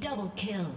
Double kill.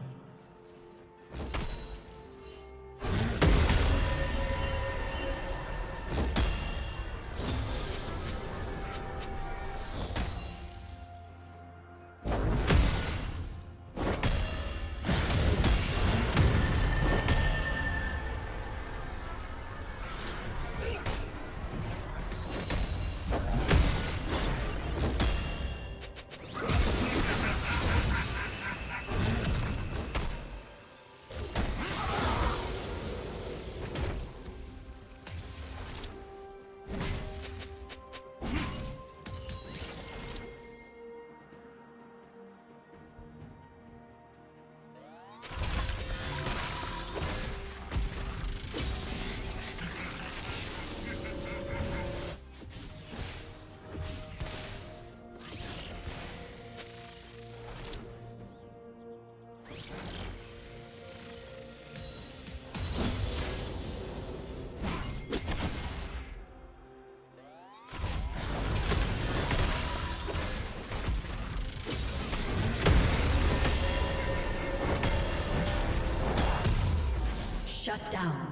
Shut down.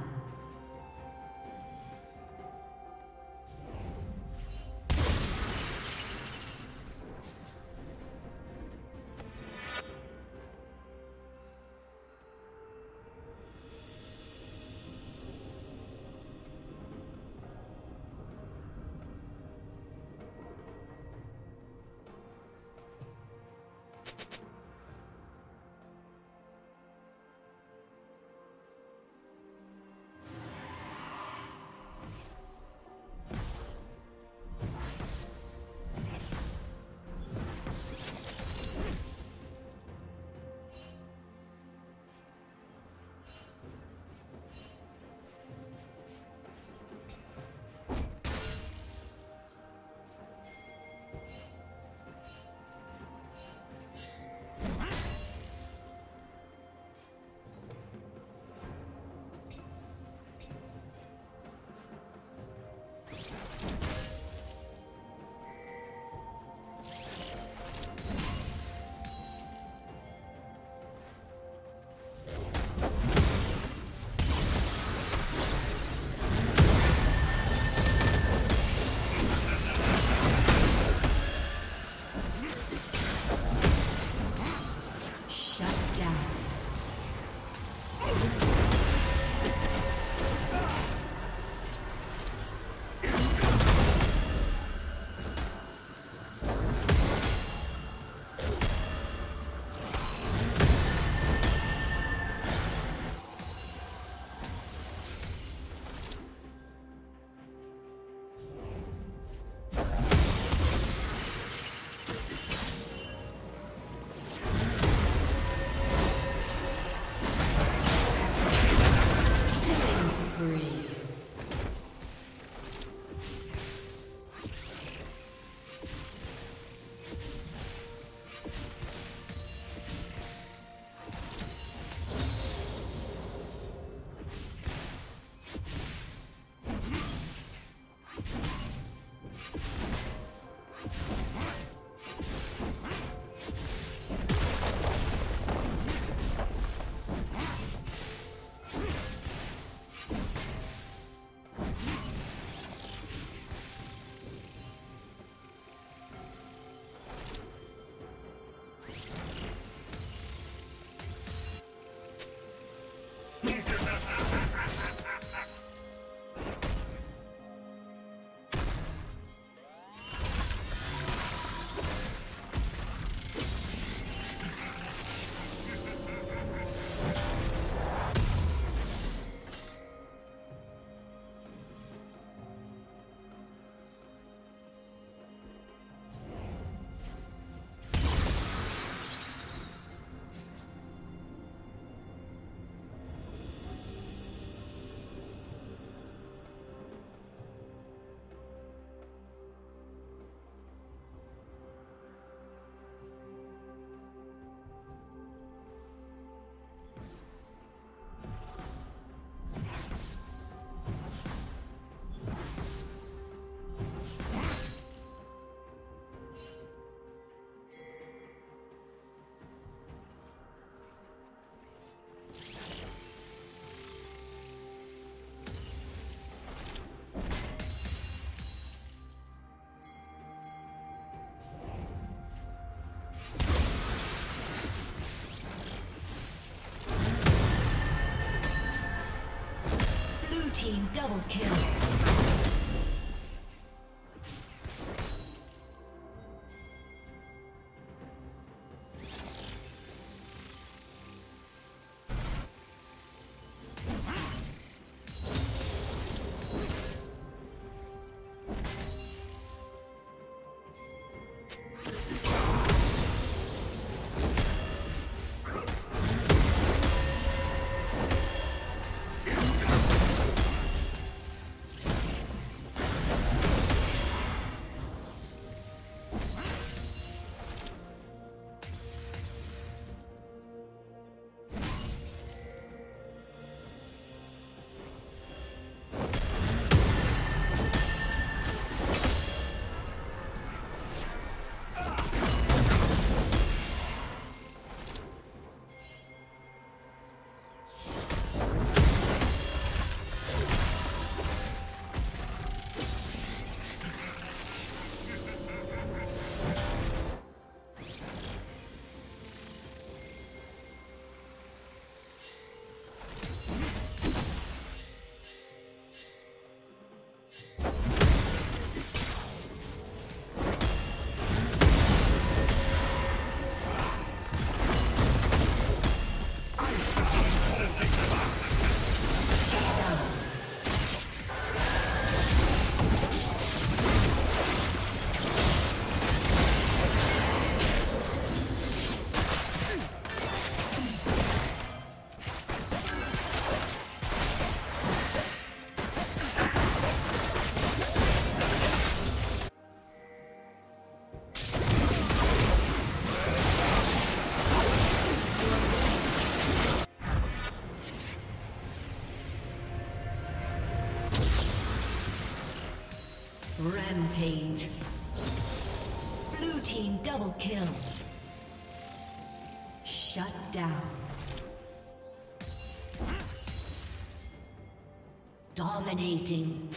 team double kill. Rampage. Blue team double kill. Shut down. Dominating.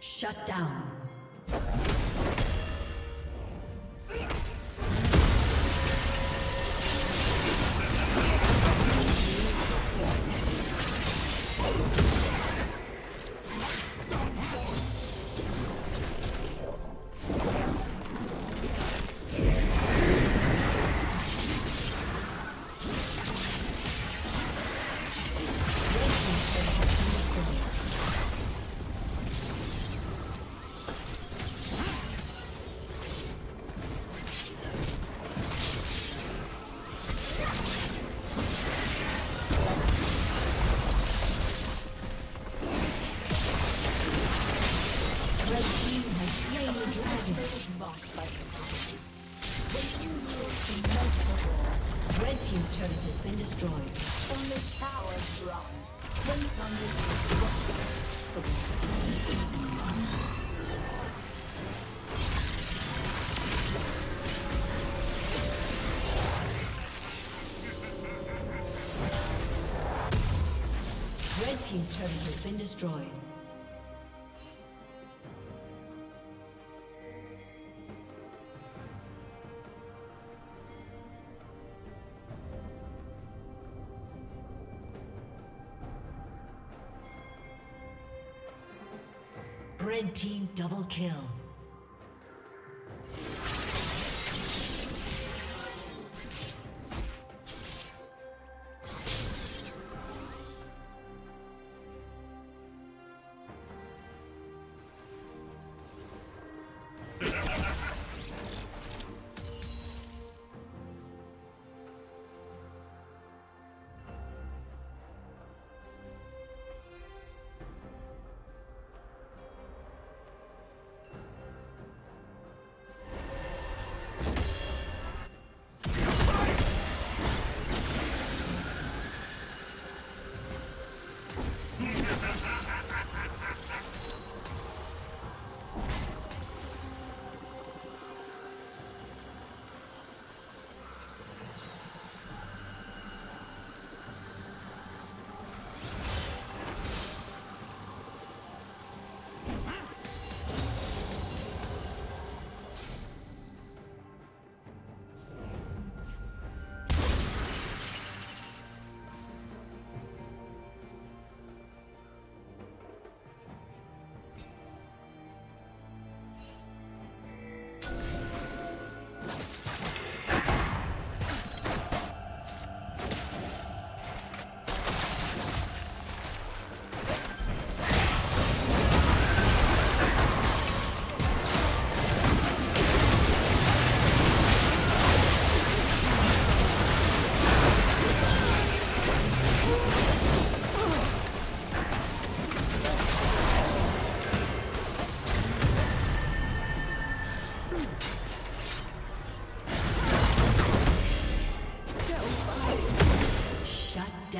Shut down. Team's turret has been destroyed. Red team double kill.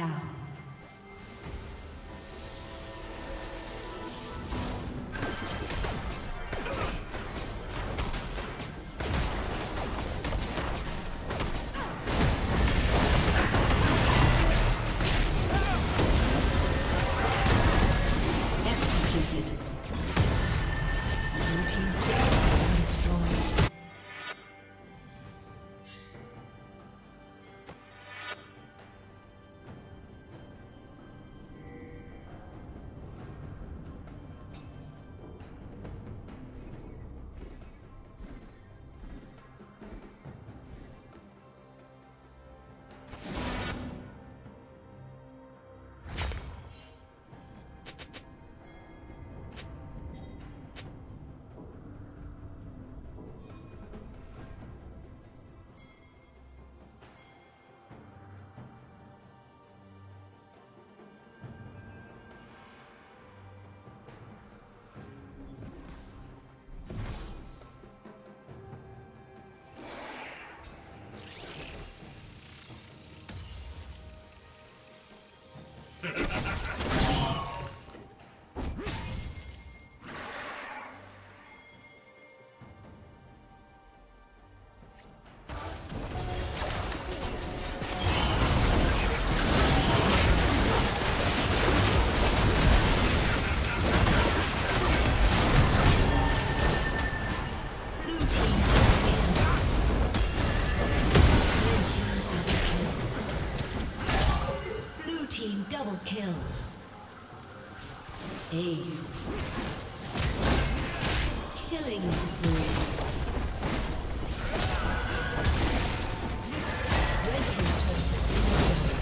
down. Aced. Killing spree. Red team's turret has been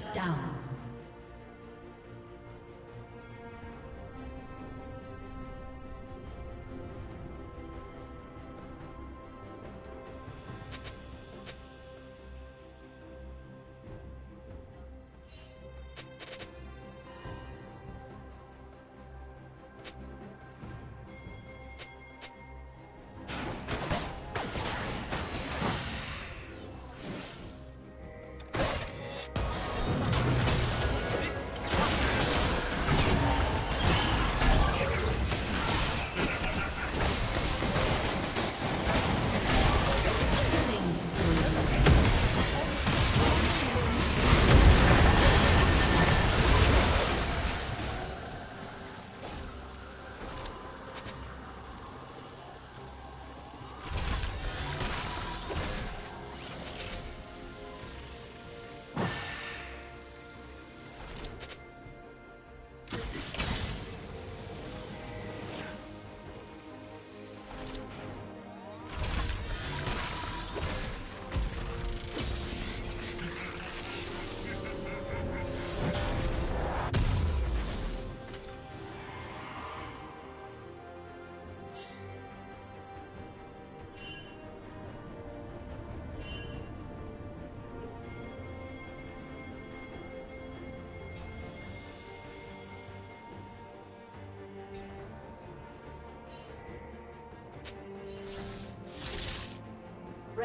Shut down.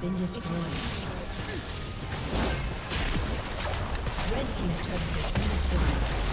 Been destroyed. team's turret has been destroyed.